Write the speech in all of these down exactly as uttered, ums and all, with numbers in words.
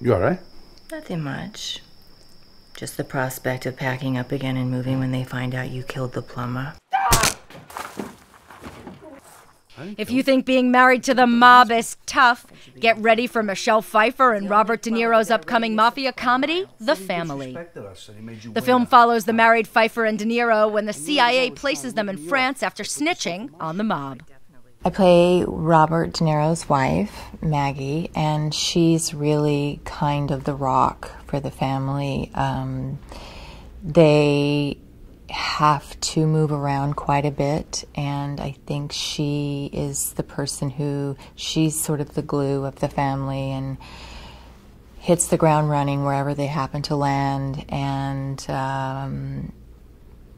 You all right? Nothing much. Just the prospect of packing up again and moving when they find out you killed the plumber. If you think being married to the mob is tough, get ready for Michelle Pfeiffer and Robert De Niro's upcoming mafia comedy, The Family. The film follows the married Pfeiffer and De Niro when the C I A places them in France after snitching on the mob. I play Robert De Niro's wife, Maggie, and she's really kind of the rock for the family. Um, they have to move around quite a bit, and I think she is the person who, she's sort of the glue of the family and hits the ground running wherever they happen to land, and um,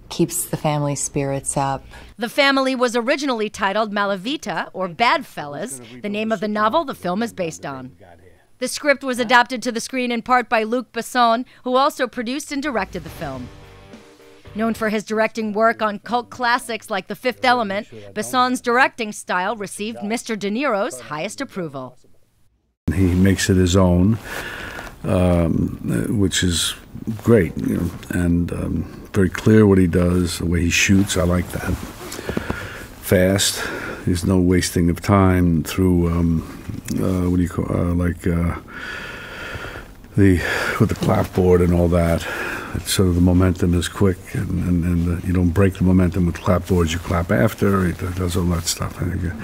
keeps the family spirits up. The Family was originally titled Malavita, or Bad Fellas, the name of the novel the film is based on. The script was adapted to the screen in part by Luc Besson, who also produced and directed the film. Known for his directing work on cult classics like The Fifth Element, Besson's directing style received Mister De Niro's highest approval. He makes it his own, um, which is great, you know, and um, very clear what he does, the way he shoots. I like that. Fast. There's no wasting of time through um, uh, what do you call uh, like uh, the with the clapboard and all that. It's sort of the momentum is quick, and, and, and uh, you don't break the momentum with clapboards. You clap after. It does all that stuff. I think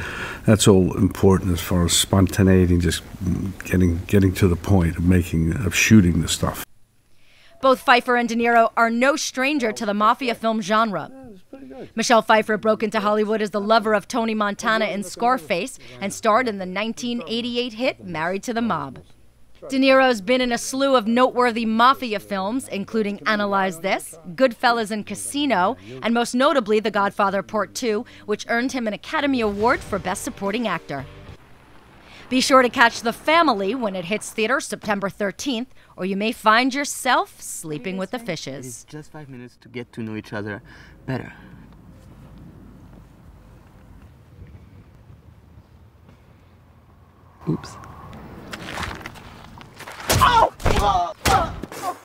that's all important as far as spontaneity, just getting getting to the point of making of shooting the stuff. Both Pfeiffer and De Niro are no stranger to the mafia film genre. Michelle Pfeiffer broke into Hollywood as the lover of Tony Montana in Scarface and starred in the nineteen eighty-eight hit Married to the Mob. De Niro's been in a slew of noteworthy mafia films, including Analyze This, Goodfellas and Casino, and most notably The Godfather Part Two, which earned him an Academy Award for Best Supporting Actor. Be sure to catch The Family when it hits theaters September thirteenth, or you may find yourself sleeping with the fishes. It's just five minutes to get to know each other better. Oops. Oh!